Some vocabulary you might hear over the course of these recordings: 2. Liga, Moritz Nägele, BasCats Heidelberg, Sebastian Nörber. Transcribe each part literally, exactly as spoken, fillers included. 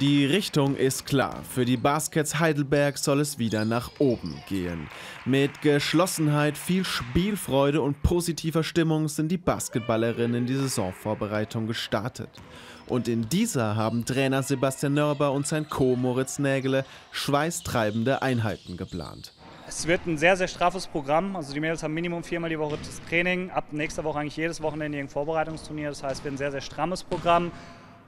Die Richtung ist klar. Für die BasCats Heidelberg soll es wieder nach oben gehen. Mit Geschlossenheit, viel Spielfreude und positiver Stimmung sind die Basketballerinnen in die Saisonvorbereitung gestartet. Und in dieser haben Trainer Sebastian Nörber und sein Co. Moritz Nägele schweißtreibende Einheiten geplant. Es wird ein sehr, sehr straffes Programm. Also die Mädels haben Minimum viermal die Woche das Training. Ab nächster Woche eigentlich jedes Wochenende ein Vorbereitungsturnier. Das heißt, wir haben ein sehr, sehr strammes Programm.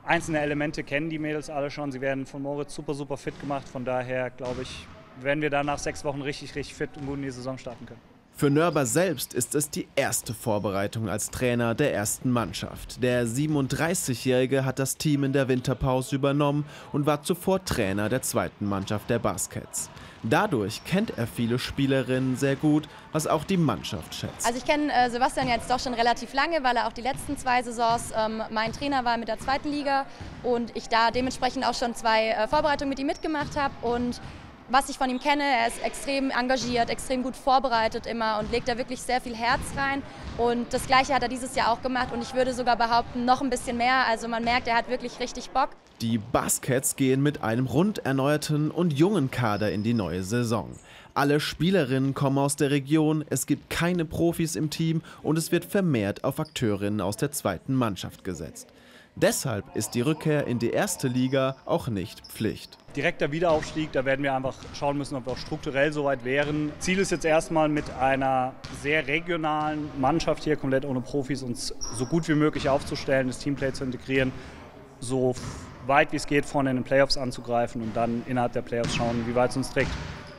Einzelne Elemente kennen die Mädels alle schon. Sie werden von Moritz super, super fit gemacht. Von daher, glaube ich, werden wir danach sechs Wochen richtig, richtig fit und gut in die Saison starten können. Für Nörber selbst ist es die erste Vorbereitung als Trainer der ersten Mannschaft. Der siebenunddreißigjährige hat das Team in der Winterpause übernommen und war zuvor Trainer der zweiten Mannschaft der BasCats. Dadurch kennt er viele Spielerinnen sehr gut, was auch die Mannschaft schätzt. Also ich kenne äh, Sebastian jetzt doch schon relativ lange, weil er auch die letzten zwei Saisons ähm, mein Trainer war mit der zweiten Liga und ich da dementsprechend auch schon zwei äh, Vorbereitungen mit ihm mitgemacht habe. Und was ich von ihm kenne, er ist extrem engagiert, extrem gut vorbereitet immer und legt da wirklich sehr viel Herz rein. Und das Gleiche hat er dieses Jahr auch gemacht und ich würde sogar behaupten, noch ein bisschen mehr. Also man merkt, er hat wirklich richtig Bock. Die BasCats gehen mit einem rund erneuerten und jungen Kader in die neue Saison. Alle Spielerinnen kommen aus der Region, es gibt keine Profis im Team und es wird vermehrt auf Akteurinnen aus der zweiten Mannschaft gesetzt. Deshalb ist die Rückkehr in die erste Liga auch nicht Pflicht. Direkter Wiederaufstieg, da werden wir einfach schauen müssen, ob wir auch strukturell so weit wären. Ziel ist jetzt erstmal mit einer sehr regionalen Mannschaft hier, komplett ohne Profis, uns so gut wie möglich aufzustellen, das Teamplay zu integrieren, so weit wie es geht vorne in den Playoffs anzugreifen und dann innerhalb der Playoffs schauen, wie weit es uns trägt.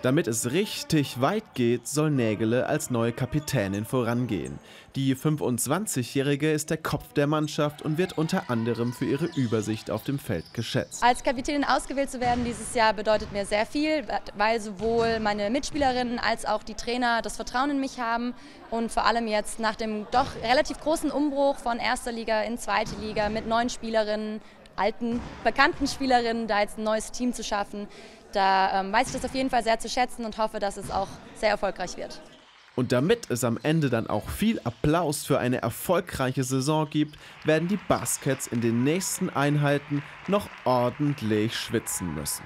Damit es richtig weit geht, soll Nägele als neue Kapitänin vorangehen. Die fünfundzwanzigjährige ist der Kopf der Mannschaft und wird unter anderem für ihre Übersicht auf dem Feld geschätzt. Als Kapitänin ausgewählt zu werden dieses Jahr bedeutet mir sehr viel, weil sowohl meine Mitspielerinnen als auch die Trainer das Vertrauen in mich haben. Und vor allem jetzt nach dem doch relativ großen Umbruch von erster Liga in zweite Liga mit neuen Spielerinnen, alten, bekannten Spielerinnen, da jetzt ein neues Team zu schaffen. Da ähm, weiß ich das auf jeden Fall sehr zu schätzen und hoffe, dass es auch sehr erfolgreich wird. Und damit es am Ende dann auch viel Applaus für eine erfolgreiche Saison gibt, werden die BasCats in den nächsten Einheiten noch ordentlich schwitzen müssen.